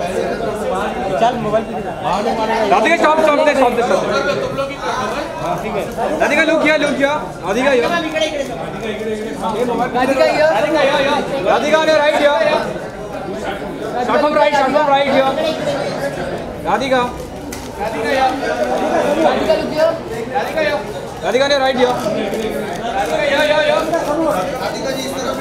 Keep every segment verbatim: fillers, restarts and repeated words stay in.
चल मोबाइल राधिका साहब सामने सामने राधिका लुक किया लुक किया राधिका यो राधिका ने राइट किया शॉर्टफॉर्म राइट शॉर्टफॉर्म राइट किया राधिका राधिका ने राइट किया राधिका जी इस तरफ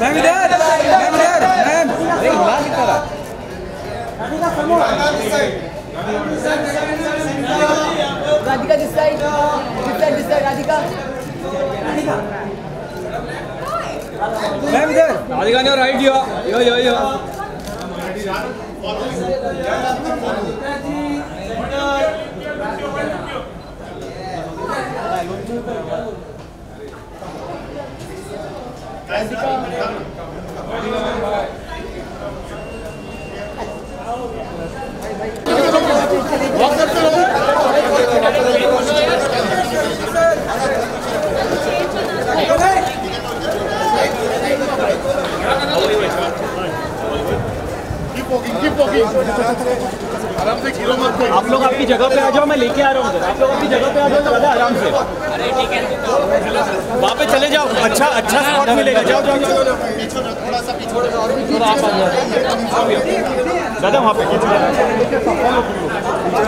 मैम इधर मैम इधर मैम अरे लाल करा राधिका समूह Radhika this side this side Radhika Radhika ma'am इधर राधिका ने राइट दिया यो यो यो आप लोग आपकी जगह पे आ जाओ, मैं लेके आ रहा हूँ। आप लोग अपनी जगह पे आ जाओ, ज़्यादा आराम से। अरे ठीक है, वहाँ पे चले जाओ, अच्छा अच्छा स्पॉट मिलेगा। जाओ जाओ जाओ, थोड़ा सा पीछे और आप आ जाओ दादा, वहाँ पे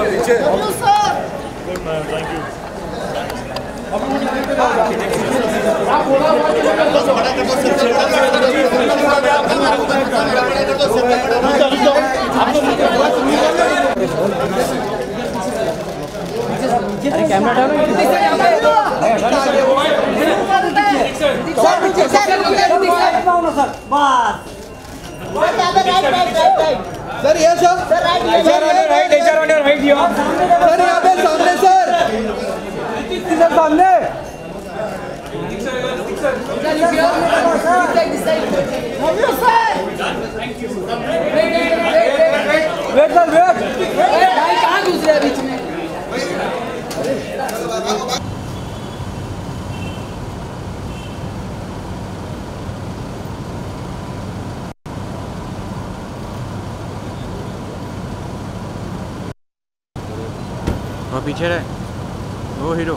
पीछे। Thank you. अरे कैमरा डालो सर। ये सर राइट राइट यहाँ पे सामने सर सर सामने दूसरे बीच में वहाँ पीछे रहे वो हीरो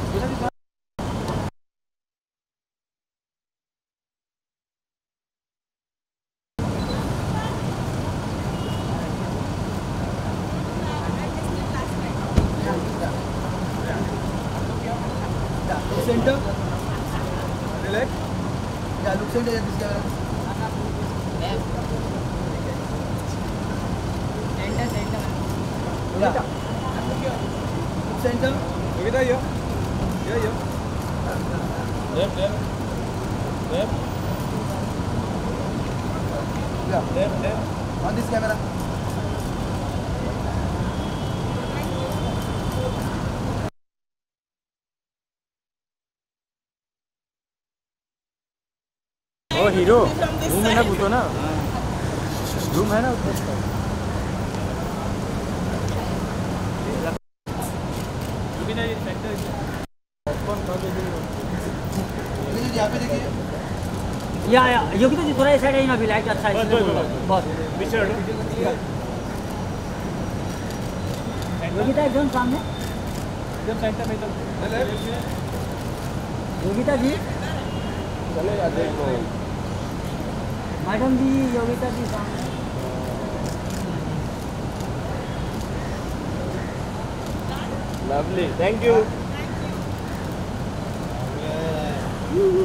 सेंटर रिलैक्स या लुक सेंटर या this camera centre centre look centre विदा yo yo yo left left left या left left on this camera hero room है ना पूछो ना रूम है ना या या योगी तो जी थोड़ा साइड है ना भी लाइट अच्छा है बस पीछे योगी था एकदम सामने एकदम सेंटर में एकदम योगी था जी चले जाते हैं मैडम जी योगिता जी सामने लवली थैंक यू।